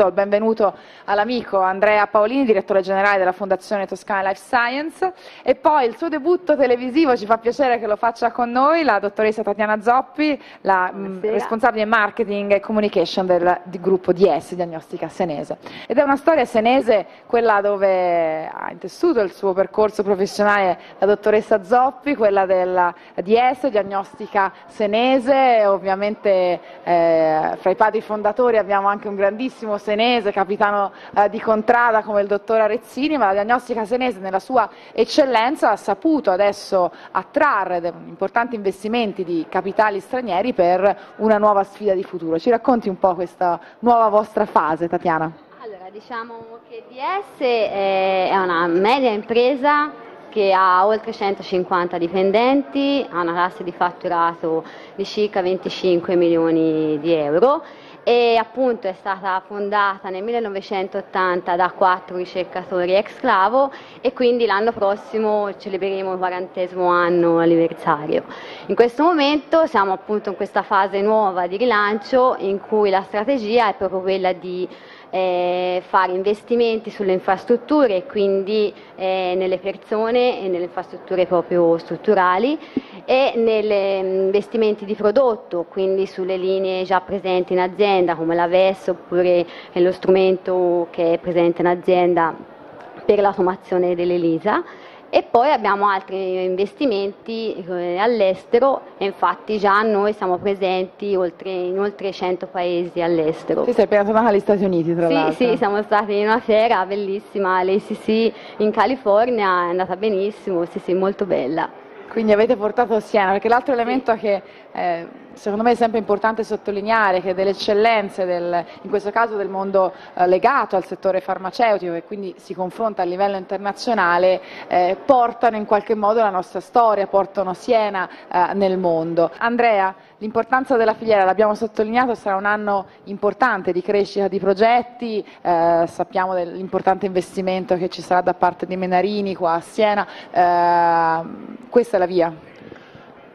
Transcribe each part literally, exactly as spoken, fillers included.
Do il benvenuto all'amico Andrea Paolini, direttore generale della Fondazione Toscana Life Science, e poi il suo debutto televisivo, ci fa piacere che lo faccia con noi, la dottoressa Tatiana Zoppi, la mh, responsabile marketing e communication del di gruppo D S Diagnostica Senese. Ed è una storia senese quella dove ha intessuto il suo percorso professionale la dottoressa Zoppi, quella della D S Diagnostica Senese, ovviamente eh, fra i padri fondatori abbiamo anche un grandissimo senese, capitano eh, di contrada come il dottor Arezzini, ma la diagnostica senese nella sua eccellenza ha saputo adesso attrarre importanti investimenti di capitali stranieri per una nuova sfida di futuro. Ci racconti un po' questa nuova vostra fase, Tatiana? Allora, diciamo che D S è una media impresa che ha oltre centocinquanta dipendenti, ha una classe di fatturato di circa venticinque milioni di euro. E appunto è stata fondata nel millenovecentottanta da quattro ricercatori ex Sclavo e quindi l'anno prossimo celebreremo il quarantesimo anno anniversario. In questo momento siamo appunto in questa fase nuova di rilancio in cui la strategia è proprio quella di eh, fare investimenti sulle infrastrutture e quindi eh, nelle persone e nelle infrastrutture proprio strutturali e negli investimenti di prodotto, quindi sulle linee già presenti in azienda come la V E S oppure lo strumento che è presente in azienda per l'automazione dell'Elisa, e poi abbiamo altri investimenti all'estero e infatti già noi siamo presenti oltre, in oltre cento paesi all'estero. Sì, sei appena tornata agli Stati Uniti tra l'altro. Sì, sì, siamo stati in una fiera bellissima, l'A C C in California, è andata benissimo, sì, sì, molto bella. Quindi avete portato Siena, perché l'altro elemento che eh, secondo me è sempre importante sottolineare che delle eccellenze, del, in questo caso del mondo eh, legato al settore farmaceutico e quindi si confronta a livello internazionale, eh, portano in qualche modo la nostra storia, portano Siena eh, nel mondo. Andrea, l'importanza della filiera, l'abbiamo sottolineato, sarà un anno importante di crescita di progetti, eh, sappiamo dell'importante investimento che ci sarà da parte di Menarini qua a Siena, eh, questa è la via?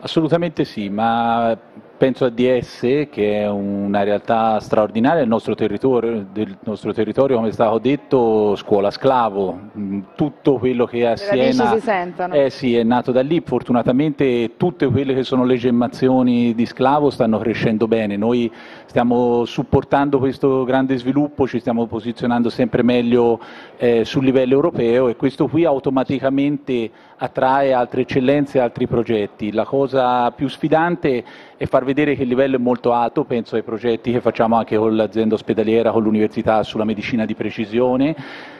Assolutamente sì, ma penso a D S che è una realtà straordinaria del nostro territorio, del nostro territorio come è stato detto, scuola Sclavo, tutto quello che a Siena si eh sì, è nato da lì, fortunatamente tutte quelle che sono le gemmazioni di Sclavo stanno crescendo bene, noi stiamo supportando questo grande sviluppo, ci stiamo posizionando sempre meglio eh, sul livello europeo e questo qui automaticamente attrae altre eccellenze e altri progetti. La cosa più sfidante è far vedere che il livello è molto alto, penso ai progetti che facciamo anche con l'azienda ospedaliera, con l'università sulla medicina di precisione.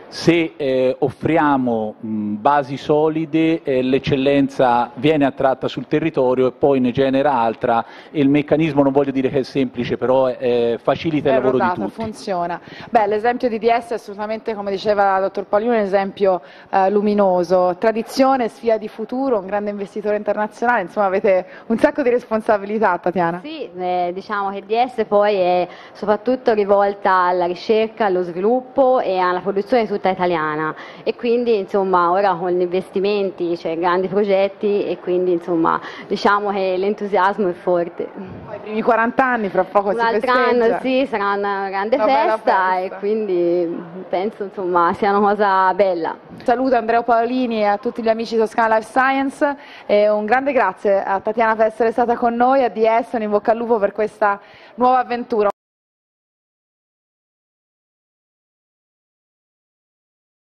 Se eh, offriamo mh, basi solide, eh, l'eccellenza viene attratta sul territorio e poi ne genera altra e il meccanismo, non voglio dire che è semplice, però eh, facilita il lavoro di tutti. Funziona. Beh, l'esempio di D S è assolutamente, come diceva il dottor Paolini, un esempio eh, luminoso. Tradizione, sfida di futuro, un grande investitore internazionale, insomma avete un sacco di responsabilità, Tatiana. Sì, eh, diciamo che D S poi è soprattutto rivolta alla ricerca, allo sviluppo e alla produzione di tutta italiana e quindi insomma ora con gli investimenti c'è cioè, grandi progetti e quindi insomma diciamo che l'entusiasmo è forte. I primi quaranta anni fra poco un si festeggia. Un altro anno sì, sarà una grande una festa, festa e quindi penso insomma sia una cosa bella. Saluto Andrea Paolini e a tutti gli amici di Toscana Life Science e un grande grazie a Tatiana per essere stata con noi, a D S, un in bocca al lupo per questa nuova avventura.